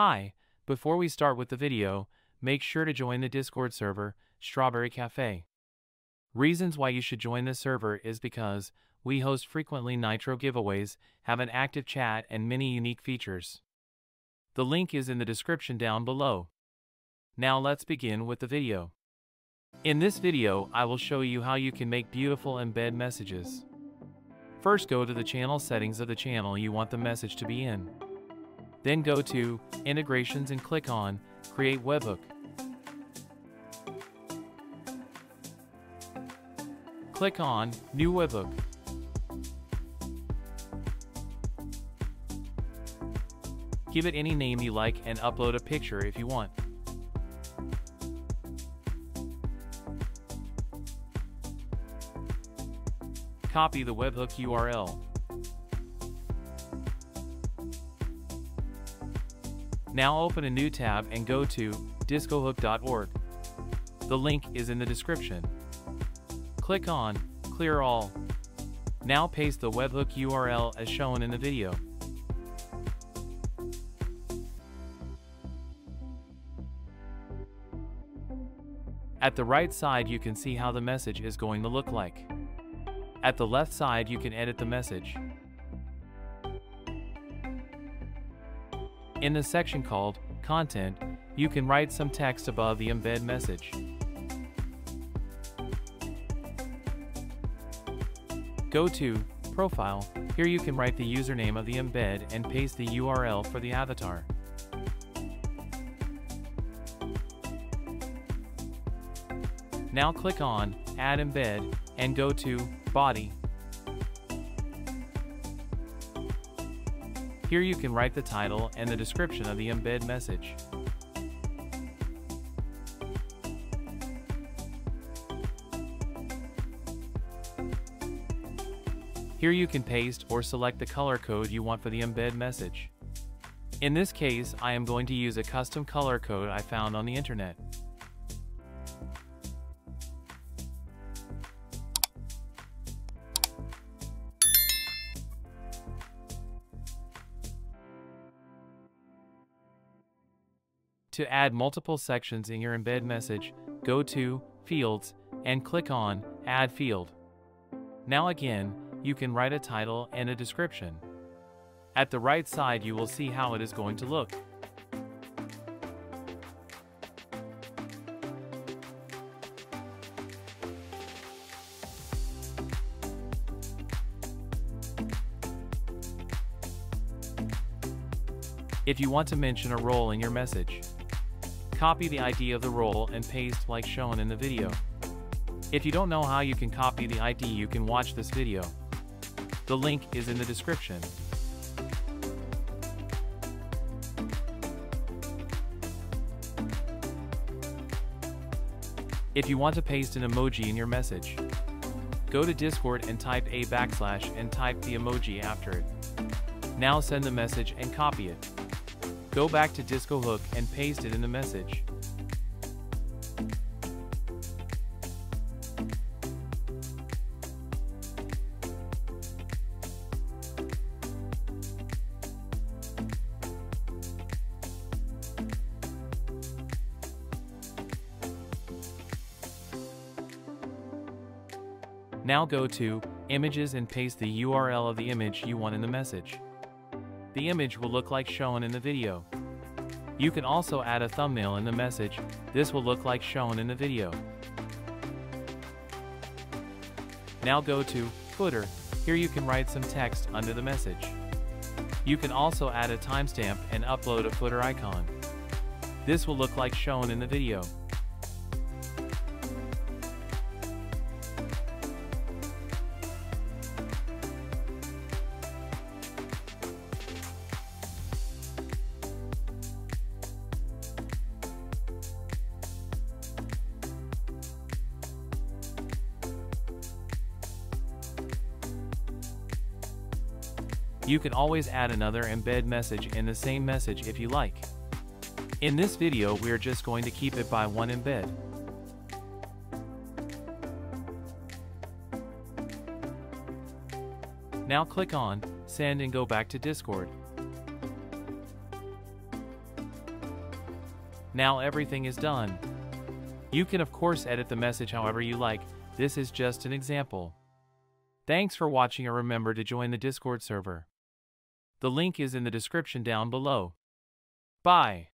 Hi, before we start with the video, make sure to join the Discord server, Strawberry Cafe. Reasons why you should join this server is because we host frequently Nitro giveaways, have an active chat, and many unique features. The link is in the description down below. Now let's begin with the video. In this video, I will show you how you can make beautiful embed messages. First, go to the channel settings of the channel you want the message to be in. Then go to Integrations and click on Create Webhook. Click on New Webhook. Give it any name you like and upload a picture if you want. Copy the webhook URL. Now open a new tab and go to discohook.org. The link is in the description. Click on Clear All. Now paste the webhook URL as shown in the video. At the right side, you can see how the message is going to look like. At the left side, you can edit the message. In the section called Content, you can write some text above the embed message. Go to Profile. Here you can write the username of the embed and paste the URL for the avatar. Now click on Add Embed and go to Body. Here you can write the title and the description of the embed message. Here you can paste or select the color code you want for the embed message. In this case, I am going to use a custom color code I found on the internet. To add multiple sections in your embed message, go to Fields and click on Add Field. Now again, you can write a title and a description. At the right side, you will see how it is going to look. If you want to mention a role in your message, copy the ID of the role and paste like shown in the video. If you don't know how you can copy the ID, you can watch this video. The link is in the description. If you want to paste an emoji in your message, go to Discord and type a / and type the emoji after it. Now send the message and copy it. Go back to Discohook and paste it in the message. Now go to Images and paste the URL of the image you want in the message. The image will look like shown in the video. You can also add a thumbnail in the message. This will look like shown in the video. Now go to Footer. Here you can write some text under the message. You can also add a timestamp and upload a footer icon. This will look like shown in the video. You can always add another embed message in the same message if you like. In this video, we are just going to keep it by one embed. Now click on Send and go back to Discord. Now everything is done. You can of course edit the message however you like, this is just an example. Thanks for watching and remember to join the Discord server. The link is in the description down below. Bye.